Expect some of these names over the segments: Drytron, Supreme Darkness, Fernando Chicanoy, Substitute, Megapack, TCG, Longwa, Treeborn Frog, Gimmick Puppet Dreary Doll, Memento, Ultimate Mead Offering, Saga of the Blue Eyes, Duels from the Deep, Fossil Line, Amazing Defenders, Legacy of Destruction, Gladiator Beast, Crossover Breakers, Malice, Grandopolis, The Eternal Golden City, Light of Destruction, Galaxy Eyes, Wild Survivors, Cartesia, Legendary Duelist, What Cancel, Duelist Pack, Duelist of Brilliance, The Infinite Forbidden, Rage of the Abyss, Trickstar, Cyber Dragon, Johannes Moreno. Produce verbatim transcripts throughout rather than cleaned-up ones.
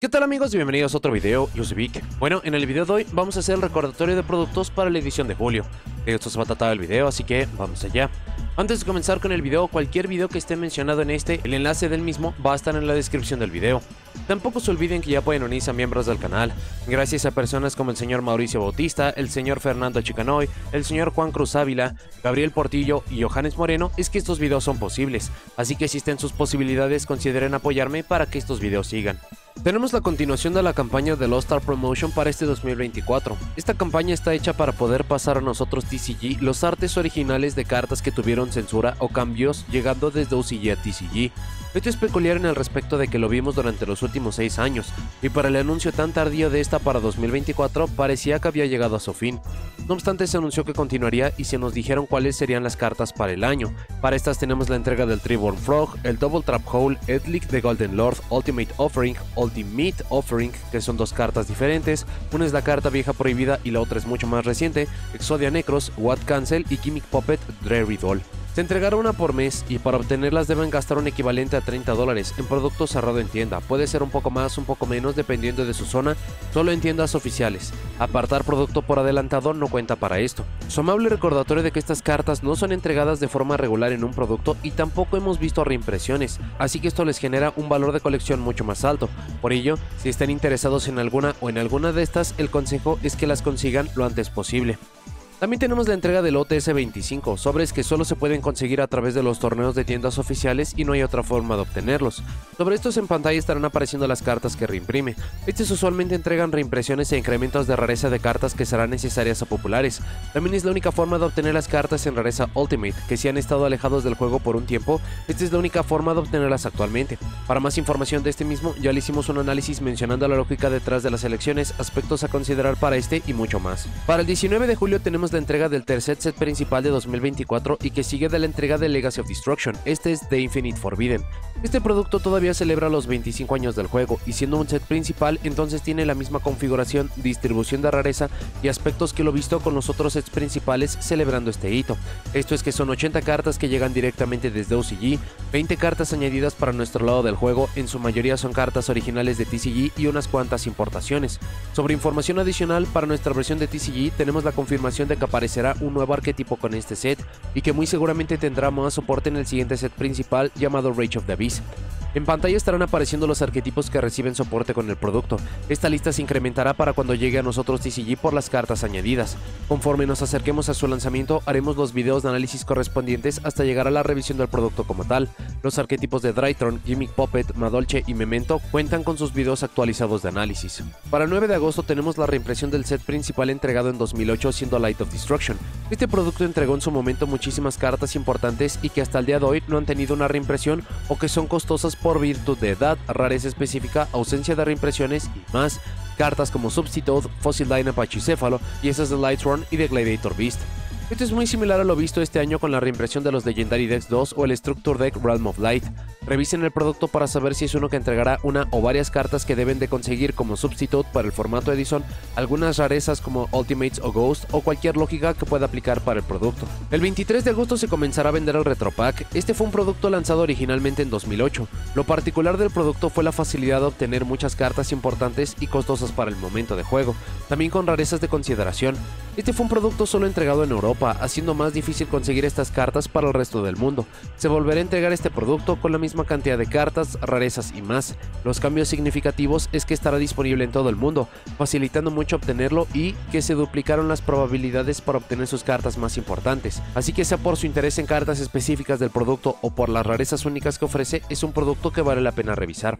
¿Qué tal amigos? Y bienvenidos a otro video, yo soy Vic. Bueno, en el video de hoy vamos a hacer el recordatorio de productos para la edición de julio. De esto se va a tratar el video, así que vamos allá. Antes de comenzar con el video, cualquier video que esté mencionado en este, el enlace del mismo va a estar en la descripción del video. Tampoco se olviden que ya pueden unirse a miembros del canal. Gracias a personas como el señor Mauricio Bautista, el señor Fernando Chicanoy, el señor Juan Cruz Ávila, Gabriel Portillo y Johannes Moreno es que estos videos son posibles. Así que si estén sus posibilidades, consideren apoyarme para que estos videos sigan. Tenemos la continuación de la campaña de Lost Star Promotion para este dos mil veinticuatro. Esta campaña está hecha para poder pasar a nosotros T C G los artes originales de cartas que tuvieron censura o cambios llegando desde O C G a T C G. Esto es peculiar en el respecto de que lo vimos durante los últimos seis años, y para el anuncio tan tardío de esta para dos mil veinticuatro parecía que había llegado a su fin. No obstante, se anunció que continuaría y se nos dijeron cuáles serían las cartas para el año. Para estas tenemos la entrega del Treeborn Frog, el Double Trap Hole, Eldlich the Golden Lord, Ultimate Offering, Ultimate Mead Offering, que son dos cartas diferentes, una es la carta vieja prohibida y la otra es mucho más reciente, Exodia Necros, What Cancel y Gimmick Puppet Dreary Doll. Se entregará una por mes y para obtenerlas deben gastar un equivalente a treinta dólares en producto cerrado en tienda, puede ser un poco más, un poco menos dependiendo de su zona, solo en tiendas oficiales. Apartar producto por adelantado no cuenta para esto. Su amable recordatorio de que estas cartas no son entregadas de forma regular en un producto y tampoco hemos visto reimpresiones, así que esto les genera un valor de colección mucho más alto. Por ello, si están interesados en alguna o en alguna de estas, el consejo es que las consigan lo antes posible. También tenemos la entrega del O T S veinticinco, sobres que solo se pueden conseguir a través de los torneos de tiendas oficiales y no hay otra forma de obtenerlos. Sobre estos en pantalla estarán apareciendo las cartas que reimprime. Estos usualmente entregan reimpresiones e incrementos de rareza de cartas que serán necesarias o populares. También es la única forma de obtener las cartas en rareza Ultimate, que si han estado alejados del juego por un tiempo, esta es la única forma de obtenerlas actualmente. Para más información de este mismo, ya le hicimos un análisis mencionando la lógica detrás de las elecciones, aspectos a considerar para este y mucho más. Para el diecinueve de julio tenemos la entrega del tercer set principal de dos mil veinticuatro y que sigue de la entrega de Legacy of Destruction, este es The Infinite Forbidden. Este producto todavía celebra los veinticinco años del juego y siendo un set principal entonces tiene la misma configuración, distribución de rareza y aspectos que lo visto con los otros sets principales celebrando este hito. Esto es que son ochenta cartas que llegan directamente desde O C G, veinte cartas añadidas para nuestro lado del juego, en su mayoría son cartas originales de T C G y unas cuantas importaciones. Sobre información adicional para nuestra versión de T C G tenemos la confirmación de que aparecerá un nuevo arquetipo con este set y que muy seguramente tendrá más soporte en el siguiente set principal llamado Rage of the Abyss. En pantalla estarán apareciendo los arquetipos que reciben soporte con el producto. Esta lista se incrementará para cuando llegue a nosotros T C G por las cartas añadidas. Conforme nos acerquemos a su lanzamiento, haremos los videos de análisis correspondientes hasta llegar a la revisión del producto como tal. Los arquetipos de Drytron, Gimmick Puppet, Madolche y Memento cuentan con sus videos actualizados de análisis. Para el nueve de agosto tenemos la reimpresión del set principal entregado en dos mil ocho siendo Light of Destruction. Este producto entregó en su momento muchísimas cartas importantes y que hasta el día de hoy no han tenido una reimpresión o que son costosas por virtud de edad, rareza específica, ausencia de reimpresiones y más. Cartas como Substitute, Fossil Line, Pachicéfalo, y esas de Light Run y de Gladiator Beast. Esto es muy similar a lo visto este año con la reimpresión de los Legendary Decks dos o el Structure Deck Realm of Light. Revisen el producto para saber si es uno que entregará una o varias cartas que deben de conseguir como Substitute para el formato Edison, algunas rarezas como Ultimates o Ghost o cualquier lógica que pueda aplicar para el producto. El veintitrés de agosto se comenzará a vender el Retropack. Este fue un producto lanzado originalmente en dos mil ocho. Lo particular del producto fue la facilidad de obtener muchas cartas importantes y costosas para el momento de juego, también con rarezas de consideración. Este fue un producto solo entregado en Europa, haciendo más difícil conseguir estas cartas para el resto del mundo. Se volverá a entregar este producto con la misma cantidad de cartas, rarezas y más. Los cambios significativos es que estará disponible en todo el mundo, facilitando mucho obtenerlo y que se duplicaron las probabilidades para obtener sus cartas más importantes. Así que sea por su interés en cartas específicas del producto o por las rarezas únicas que ofrece, es un producto que vale la pena revisar.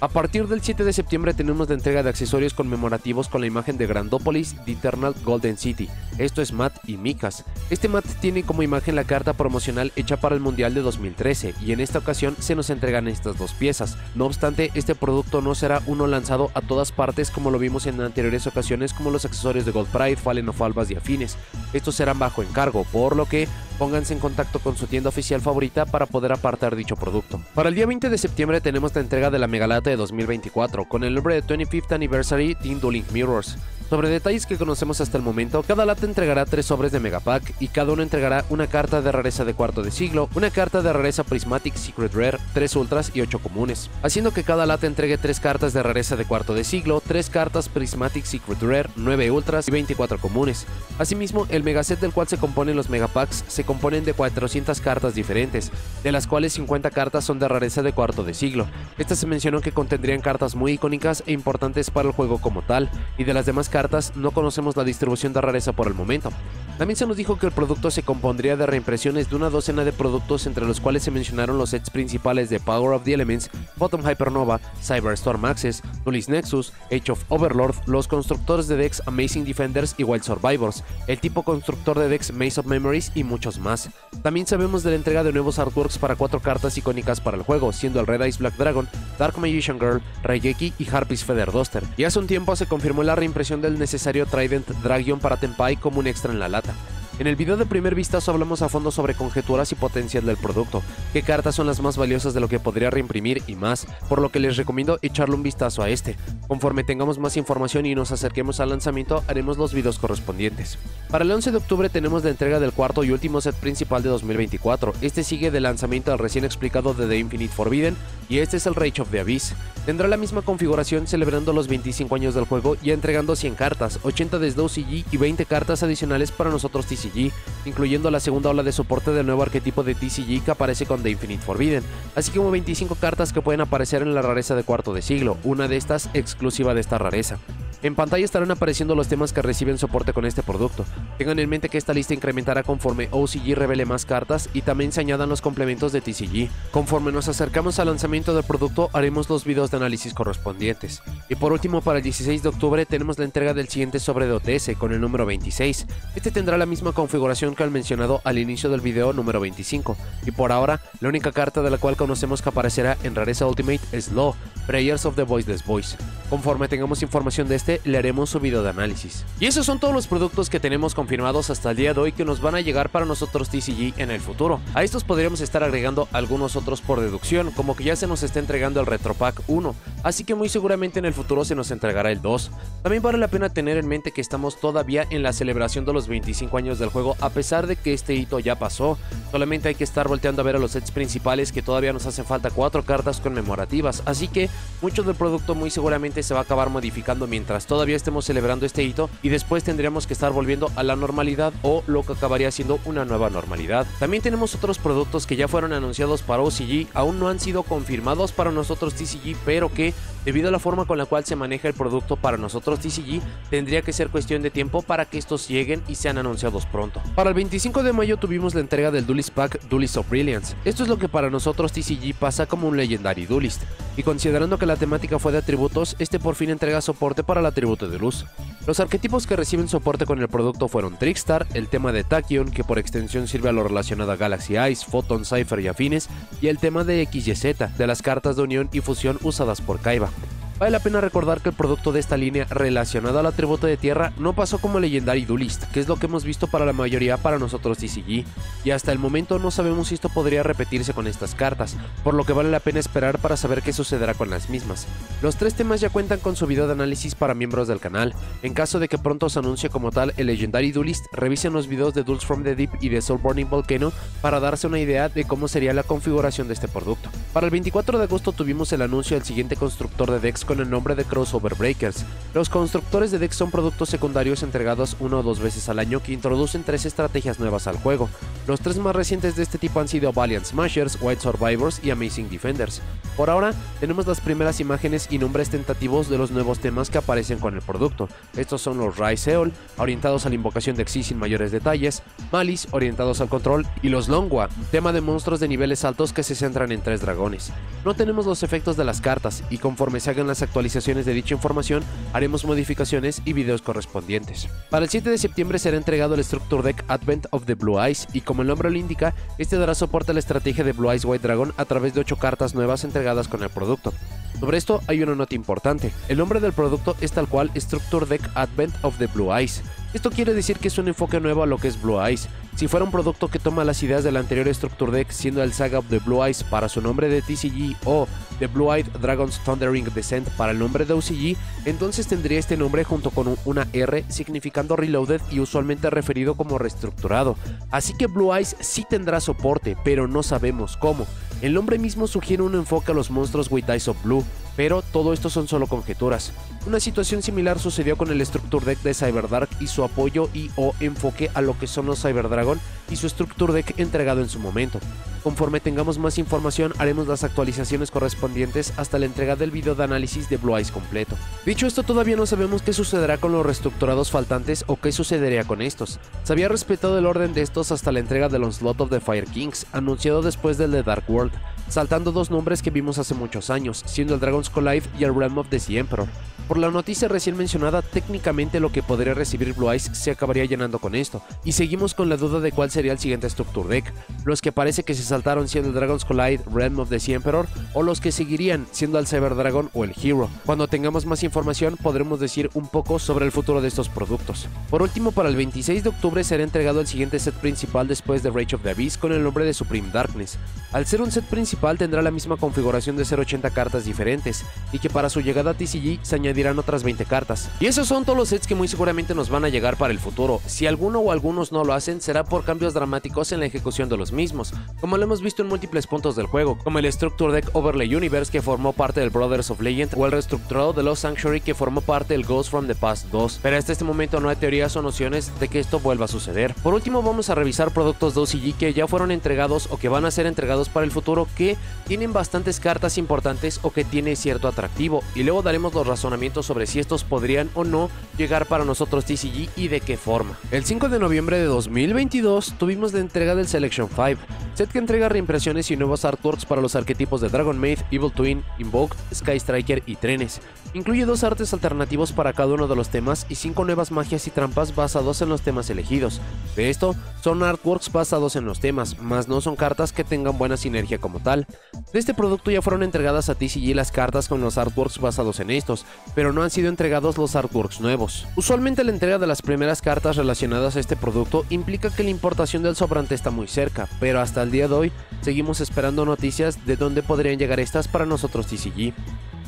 A partir del siete de septiembre tenemos la entrega de accesorios conmemorativos con la imagen de Grandopolis, The Eternal Golden City, esto es Matt y Micas. Este Matt tiene como imagen la carta promocional hecha para el Mundial de dos mil trece y en esta ocasión se nos entregan estas dos piezas. No obstante, este producto no será uno lanzado a todas partes como lo vimos en anteriores ocasiones como los accesorios de Gold Pride, Fallen of Almas y afines. Estos serán bajo encargo, por lo que Pónganse en contacto con su tienda oficial favorita para poder apartar dicho producto. Para el día veinte de septiembre tenemos la entrega de la Megalata de dos mil veinticuatro con el nombre de twenty-fifth Anniversary Team Dueling Mirrors. Sobre detalles que conocemos hasta el momento, cada lata entregará tres sobres de Megapack y cada uno entregará una carta de rareza de cuarto de siglo, una carta de rareza Prismatic Secret Rare, tres ultras y ocho comunes, haciendo que cada lata entregue tres cartas de rareza de cuarto de siglo, tres cartas Prismatic Secret Rare, nueve ultras y veinticuatro comunes. Asimismo, el megaset del cual se componen los Megapacks se componen de cuatrocientas cartas diferentes, de las cuales cincuenta cartas son de rareza de cuarto de siglo. Estas se mencionó que contendrían cartas muy icónicas e importantes para el juego como tal, y de las demás cartas no conocemos la distribución de rareza por el momento. También se nos dijo que el producto se compondría de reimpresiones de una docena de productos, entre los cuales se mencionaron los sets principales de Power of the Elements, Bottom Hypernova, Cyberstorm Access, Dullis Nexus, Age of Overlord, los constructores de decks Amazing Defenders y Wild Survivors, el tipo constructor de decks Maze of Memories y muchos más. También sabemos de la entrega de nuevos artworks para cuatro cartas icónicas para el juego, siendo el Red Eyes Black Dragon, Dark Magician Girl, Raigeki y Harpy's Feather Duster. Y hace un tiempo se confirmó la reimpresión de el necesario Trident Dragon para Tenpai como un extra en la lata. En el video de primer vistazo hablamos a fondo sobre conjeturas y potencial del producto, qué cartas son las más valiosas de lo que podría reimprimir y más, por lo que les recomiendo echarle un vistazo a este. Conforme tengamos más información y nos acerquemos al lanzamiento, haremos los videos correspondientes. Para el once de octubre tenemos la entrega del cuarto y último set principal de dos mil veinticuatro, este sigue del lanzamiento al recién explicado de The Infinite Forbidden y este es el Rage of the Abyss. Tendrá la misma configuración celebrando los veinticinco años del juego y entregando cien cartas, ochenta desde O C G y veinte cartas adicionales para nosotros T C G, incluyendo la segunda ola de soporte del nuevo arquetipo de T C G que aparece con The Infinite Forbidden, así como veinticinco cartas que pueden aparecer en la rareza de cuarto de siglo, una de estas exclusiva de esta rareza. En pantalla estarán apareciendo los temas que reciben soporte con este producto. Tengan en mente que esta lista incrementará conforme O C G revele más cartas y también se añadan los complementos de T C G. Conforme nos acercamos al lanzamiento del producto, haremos los videos de análisis correspondientes. Y por último, para el dieciséis de octubre tenemos la entrega del siguiente sobre de O T S con el número veintiséis. Este tendrá la misma configuración que el mencionado al inicio del video número veinticinco. Y por ahora, la única carta de la cual conocemos que aparecerá en rareza Ultimate es Law, Prayers of the Voiceless Voice. Conforme tengamos información de este, le haremos su video de análisis. Y esos son todos los productos que tenemos confirmados hasta el día de hoy que nos van a llegar para nosotros T C G en el futuro. A estos podríamos estar agregando algunos otros por deducción, como que ya se nos está entregando el Retropack uno, así que muy seguramente en el futuro se nos entregará el dos. También vale la pena tener en mente que estamos todavía en la celebración de los veinticinco años del juego, a pesar de que este hito ya pasó. Solamente hay que estar volteando a ver a los sets principales, que todavía nos hacen falta cuatro cartas conmemorativas, así que mucho del producto muy seguramente se va a acabar modificando mientras todavía estemos celebrando este hito, y después tendríamos que estar volviendo a la normalidad o lo que acabaría siendo una nueva normalidad. También tenemos otros productos que ya fueron anunciados para O C G, aún no han sido confirmados para nosotros T C G, pero que debido a la forma con la cual se maneja el producto para nosotros T C G, tendría que ser cuestión de tiempo para que estos lleguen y sean anunciados pronto. Para el veinticinco de mayo tuvimos la entrega del Duelist Pack Duelist of Brilliance. Esto es lo que para nosotros T C G pasa como un Legendary Duelist, y considerando que la temática fue de atributos, este por fin entrega soporte para la atributo de luz. Los arquetipos que reciben soporte con el producto fueron Trickstar, el tema de Tachyon, que por extensión sirve a lo relacionado a Galaxy Eyes, Photon, Cypher y afines, y el tema de X Y Z, de las cartas de unión y fusión usadas por Kaiba. Vale la pena recordar que el producto de esta línea relacionado al atributo de tierra no pasó como Legendary Duelist, que es lo que hemos visto para la mayoría para nosotros T C G, y hasta el momento no sabemos si esto podría repetirse con estas cartas, por lo que vale la pena esperar para saber qué sucederá con las mismas. Los tres temas ya cuentan con su video de análisis para miembros del canal. En caso de que pronto se anuncie como tal el Legendary Duelist, revisen los videos de Duels from the Deep y de Soul Burning Volcano para darse una idea de cómo sería la configuración de este producto. Para el veinticuatro de agosto tuvimos el anuncio del siguiente constructor de decks con el nombre de Crossover Breakers. Los constructores de decks son productos secundarios entregados una o dos veces al año que introducen tres estrategias nuevas al juego. Los tres más recientes de este tipo han sido Valiant Smashers, White Survivors y Amazing Defenders. Por ahora, tenemos las primeras imágenes y nombres tentativos de los nuevos temas que aparecen con el producto. Estos son los Rise Eol, orientados a la invocación de Xyz sin mayores detalles, Malice, orientados al control, y los Longwa, tema de monstruos de niveles altos que se centran en tres dragones. No tenemos los efectos de las cartas, y conforme se hagan las actualizaciones de dicha información, haremos modificaciones y videos correspondientes. Para el siete de septiembre será entregado el Structure Deck Advent of the Blue Eyes, y como el nombre lo indica, este dará soporte a la estrategia de Blue Eyes White Dragon a través de ocho cartas nuevas entregadas con el producto. Sobre esto hay una nota importante, el nombre del producto es tal cual Structure Deck Advent of the Blue Eyes. Esto quiere decir que es un enfoque nuevo a lo que es Blue Eyes, Si fuera un producto que toma las ideas del anterior Structure Deck, siendo el Saga of the Blue Eyes para su nombre de T C G o The Blue-Eyed Dragon's Thundering Descent para el nombre de O C G, entonces tendría este nombre junto con una R, significando Reloaded y usualmente referido como reestructurado. Así que Blue Eyes sí tendrá soporte, pero no sabemos cómo. El nombre mismo sugiere un enfoque a los monstruos with Eyes of Blue, pero todo esto son solo conjeturas. Una situación similar sucedió con el Structure Deck de Cyber Dark y su apoyo y o enfoque a lo que son los Cyber Dragon y su Structure Deck entregado en su momento. Conforme tengamos más información, haremos las actualizaciones correspondientes hasta la entrega del video de análisis de Blue Eyes completo. Dicho esto, todavía no sabemos qué sucederá con los reestructurados faltantes o qué sucedería con estos. Se había respetado el orden de estos hasta la entrega del Onslaught of the Fire Kings, anunciado después del de Dark World, saltando dos nombres que vimos hace muchos años, siendo el Dragon's Collide y el Realm of the Sea Emperor. Por la noticia recién mencionada, técnicamente lo que podría recibir Blue Eyes se acabaría llenando con esto, y seguimos con la duda de cuál sería el siguiente Structure Deck, los que parece que se saltaron siendo el Dragon's Collide, Realm of the Sea Emperor, o los que seguirían siendo el Cyber Dragon o el Hero. Cuando tengamos más información podremos decir un poco sobre el futuro de estos productos. Por último, para el veintiséis de octubre será entregado el siguiente set principal después de Rage of the Abyss con el nombre de Supreme Darkness. Al ser un set principal tendrá la misma configuración de ochenta cartas diferentes, y que para su llegada a T C G se añade dirán otras veinte cartas. Y esos son todos los sets que muy seguramente nos van a llegar para el futuro. Si alguno o algunos no lo hacen, será por cambios dramáticos en la ejecución de los mismos, como lo hemos visto en múltiples puntos del juego, como el Structure Deck Overlay Universe que formó parte del Brothers of Legend o el reestructurado de Lost Sanctuary que formó parte del Ghosts from the Past dos, pero hasta este momento no hay teorías o nociones de que esto vuelva a suceder. Por último, vamos a revisar productos de O C G que ya fueron entregados o que van a ser entregados para el futuro que tienen bastantes cartas importantes o que tiene cierto atractivo, y luego daremos los razonamientos sobre si estos podrían o no llegar para nosotros T C G y de qué forma. El cinco de noviembre de dos mil veintidós tuvimos la entrega del Selection cinco, set que entrega reimpresiones y nuevos artworks para los arquetipos de Dragon Maid, Evil Twin, Invoked, Sky Striker y Trenes. Incluye dos artes alternativos para cada uno de los temas y cinco nuevas magias y trampas basados en los temas elegidos. De esto, son artworks basados en los temas, más no son cartas que tengan buena sinergia como tal. De este producto ya fueron entregadas a T C G las cartas con los artworks basados en estos, pero no han sido entregados los artworks nuevos. Usualmente la entrega de las primeras cartas relacionadas a este producto implica que la importación del sobrante está muy cerca, pero hasta el día de hoy seguimos esperando noticias de dónde podrían llegar estas para nosotros T C G.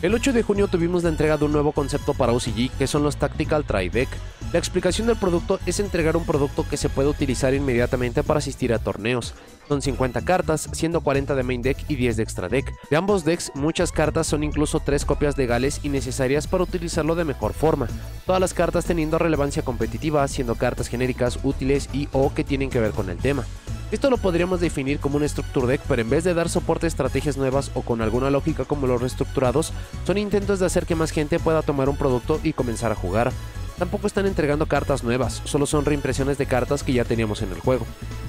El ocho de junio tuvimos la entrega de un nuevo concepto para O C G que son los Tactical Tri Deck. La explicación del producto es entregar un producto que se puede utilizar inmediatamente para asistir a torneos. Son cincuenta cartas, siendo cuarenta de main deck y diez de extra deck. De ambos decks, muchas cartas son incluso tres copias legales y necesarias para utilizarlo de mejor forma, todas las cartas teniendo relevancia competitiva, siendo cartas genéricas, útiles y o que tienen que ver con el tema. Esto lo podríamos definir como un Structure Deck, pero en vez de dar soporte a estrategias nuevas o con alguna lógica como los reestructurados, son intentos de hacer que más gente pueda tomar un producto y comenzar a jugar. Tampoco están entregando cartas nuevas, solo son reimpresiones de cartas que ya teníamos en el juego.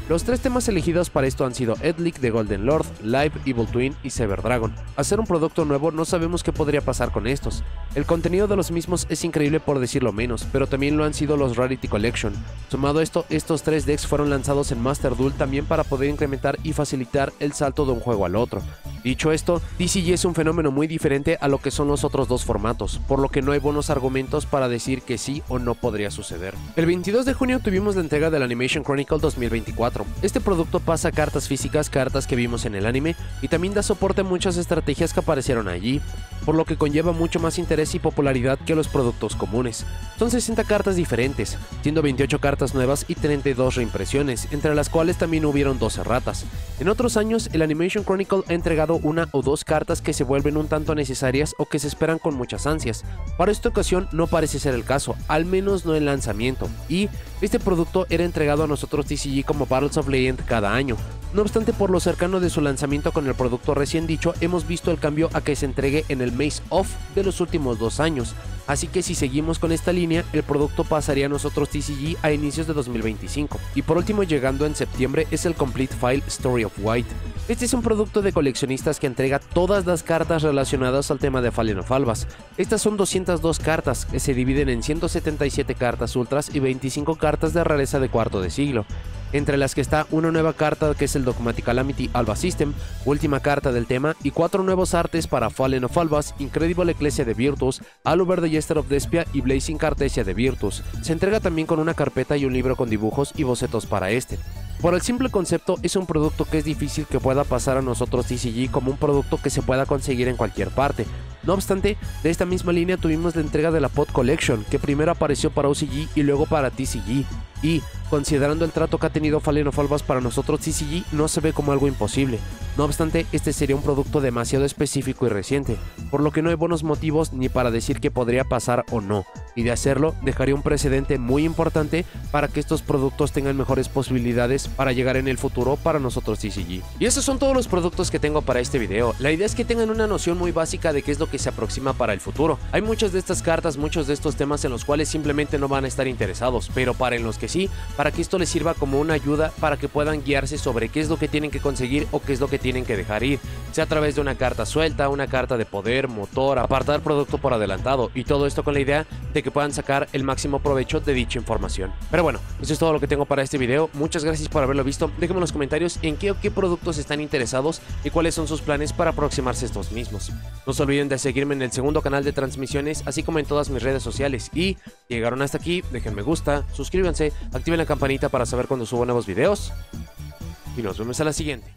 Los tres temas elegidos para esto han sido Eldlich the Golden Lord, Live, Evil Twin y Cyber Dragon. Hacer un producto nuevo no sabemos qué podría pasar con estos. El contenido de los mismos es increíble por decirlo menos, pero también lo han sido los Rarity Collection. Sumado a esto, estos tres decks fueron lanzados en Master Duel también para poder incrementar y facilitar el salto de un juego al otro. Dicho esto, T C G es un fenómeno muy diferente a lo que son los otros dos formatos, por lo que no hay buenos argumentos para decir que sí o no podría suceder. El veintidós de junio tuvimos la entrega del Animation Chronicle dos mil veinticuatro. Este producto pasa cartas físicas, cartas que vimos en el anime, y también da soporte a muchas estrategias que aparecieron allí, por lo que conlleva mucho más interés y popularidad que los productos comunes. Son sesenta cartas diferentes, siendo veintiocho cartas nuevas y treinta y dos reimpresiones, entre las cuales también hubieron doce ratas. En otros años, el Animation Chronicle ha entregado una o dos cartas que se vuelven un tanto necesarias o que se esperan con muchas ansias. Para esta ocasión no parece ser el caso, al menos no en lanzamiento, y este producto era entregado a nosotros T C G como Battles of Legend cada año. No obstante, por lo cercano de su lanzamiento con el producto recién dicho, hemos visto el cambio a que se entregue en el Maze Off de los últimos dos años, así que si seguimos con esta línea, el producto pasaría a nosotros T C G a inicios de dos mil veinticinco. Y por último, llegando en septiembre, es el Complete File Story of White. Este es un producto de coleccionistas que entrega todas las cartas relacionadas al tema de Fallen of Almas. Estas son doscientas dos cartas, que se dividen en ciento setenta y siete cartas ultras y veinticinco cartas de rareza de cuarto de siglo, entre las que está una nueva carta que es el Dogmatic Calamity Alba System, última carta del tema, y cuatro nuevos artes para Fallen of Albas, Incredible Ecclesia de Virtus, Aluber de Jester of Despia y Blazing Cartesia de Virtus. Se entrega también con una carpeta y un libro con dibujos y bocetos para este. Por el simple concepto, es un producto que es difícil que pueda pasar a nosotros T C G como un producto que se pueda conseguir en cualquier parte. No obstante, de esta misma línea tuvimos la entrega de la Pod Collection, que primero apareció para O C G y luego para T C G. Y, considerando el trato que ha tenido Fallen of Almas para nosotros T C G, no se ve como algo imposible. No obstante, este sería un producto demasiado específico y reciente, por lo que no hay buenos motivos ni para decir que podría pasar o no, y de hacerlo, dejaría un precedente muy importante para que estos productos tengan mejores posibilidades para llegar en el futuro para nosotros T C G. Y esos son todos los productos que tengo para este video. La idea es que tengan una noción muy básica de qué es lo que se aproxima para el futuro. Hay muchas de estas cartas, muchos de estos temas en los cuales simplemente no van a estar interesados, pero para en los que sí, para que esto les sirva como una ayuda para que puedan guiarse sobre qué es lo que tienen que conseguir o qué es lo que tienen que dejar ir, sea a través de una carta suelta, una carta de poder, motor, apartar producto por adelantado, y todo esto con la idea de que puedan sacar el máximo provecho de dicha información. Pero bueno, eso es todo lo que tengo para este video. Muchas gracias por haberlo visto. Déjenme en los comentarios en qué o qué productos están interesados y cuáles son sus planes para aproximarse a estos mismos. No se olviden de seguirme en el segundo canal de transmisiones, así como en todas mis redes sociales. Y si llegaron hasta aquí, dejen me gusta, suscríbanse, activen la campanita para saber cuando subo nuevos videos, y nos vemos a la siguiente.